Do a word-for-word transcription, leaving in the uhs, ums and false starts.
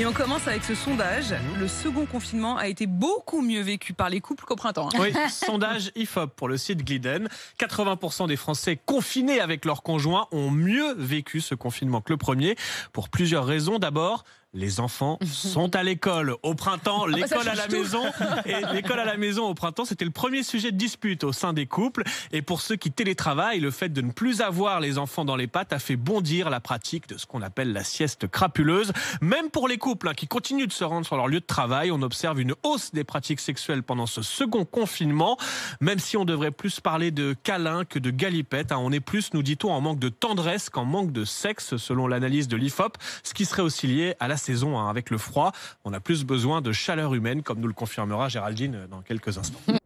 Et on commence avec ce sondage. Le second confinement a été beaucoup mieux vécu par les couples qu'au printemps. Hein. Oui, sondage I F O P pour le site Glidden. quatre-vingts pour cent des Français confinés avec leurs conjoints ont mieux vécu ce confinement que le premier, pour plusieurs raisons. D'abord, les enfants sont à l'école. Au printemps, l'école à la maison. Et l'école à la maison au printemps, c'était le premier sujet de dispute au sein des couples. Et pour ceux qui télétravaillent, le fait de ne plus avoir les enfants dans les pattes a fait bondir la pratique de ce qu'on appelle la sieste crapuleuse. Même pour les couples hein, qui continuent de se rendre sur leur lieu de travail, on observe une hausse des pratiques sexuelles pendant ce second confinement. Même si on devrait plus parler de câlins que de galipettes, hein, on est plus, nous dit-on, en manque de tendresse qu'en manque de sexe, selon l'analyse de l'I F O P. Ce qui serait aussi lié à la saison, hein, avec le froid, on a plus besoin de chaleur humaine, comme nous le confirmera Géraldine dans quelques instants.